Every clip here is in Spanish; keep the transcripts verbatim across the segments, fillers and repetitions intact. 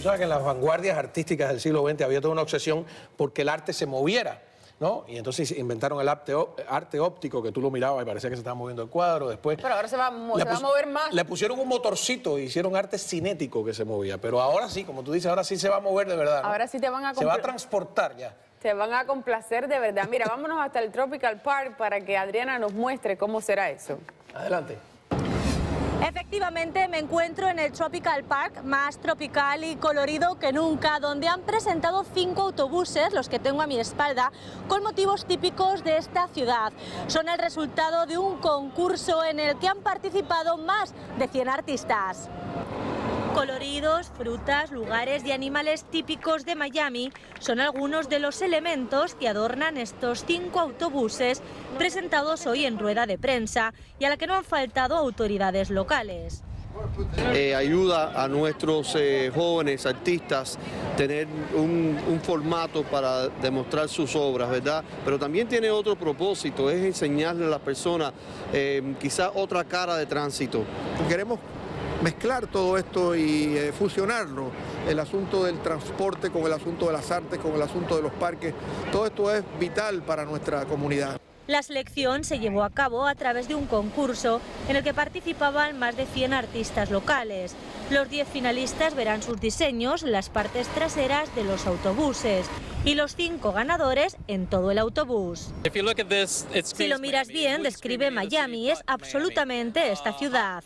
Tú sabes que en las vanguardias artísticas del siglo veinte había toda una obsesión porque el arte se moviera, ¿no? Y entonces inventaron el arte, arte óptico, que tú lo mirabas y parecía que se estaba moviendo el cuadro. Después, pero ahora se, va, se va a mover más. Le pusieron un motorcito y hicieron arte cinético que se movía. Pero ahora sí, como tú dices, ahora sí se va a mover de verdad, ¿no? Ahora sí te van a... Se va a transportar ya. Te van a complacer de verdad. Mira, vámonos hasta el Tropical Park para que Adriana nos muestre cómo será eso. Adelante. Efectivamente, me encuentro en el Tropical Park, más tropical y colorido que nunca, donde han presentado cinco autobuses, los que tengo a mi espalda, con motivos típicos de esta ciudad. Son el resultado de un concurso en el que han participado más de cien artistas. Coloridos, frutas, lugares y animales típicos de Miami son algunos de los elementos que adornan estos cinco autobuses presentados hoy en rueda de prensa y a la que no han faltado autoridades locales. Eh, ayuda a nuestros eh, jóvenes artistas tener un, un formato para demostrar sus obras, ¿verdad? Pero también tiene otro propósito, es enseñarle a las personas eh, quizás otra cara de tránsito. Queremos mezclar todo esto y eh, fusionarlo, el asunto del transporte con el asunto de las artes, con el asunto de los parques, todo esto es vital para nuestra comunidad. La selección se llevó a cabo a través de un concurso en el que participaban más de cien artistas locales. Los diez finalistas verán sus diseños en las partes traseras de los autobuses y los cinco ganadores en todo el autobús. Si lo miras bien, describe Miami, es absolutamente esta ciudad.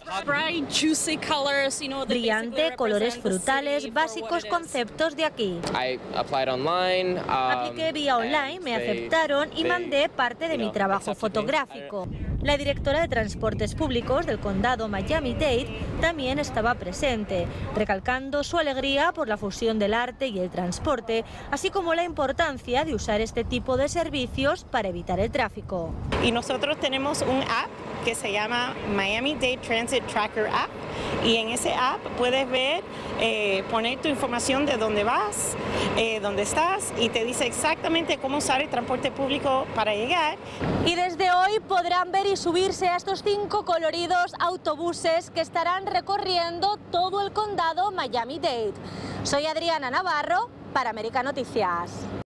Brillante, colores frutales, básicos conceptos de aquí. Apliqué vía online, me aceptaron y mandé parte de mi trabajo fotográfico. La directora de Transportes Públicos del condado Miami-Dade también estaba presente, recalcando su alegría por la fusión del arte y el transporte, así como la importancia de usar este tipo de servicios para evitar el tráfico. Y nosotros tenemos un app que se llama Miami-Dade Transit Tracker App, y en ese app puedes ver, eh, poner tu información de dónde vas, eh, dónde estás, y te dice exactamente cómo usar el transporte público para llegar. Y desde hoy podrán ver y subirse a estos cinco coloridos autobuses que estarán recorriendo todo el condado Miami-Dade. Soy Adriana Navarro para América Noticias.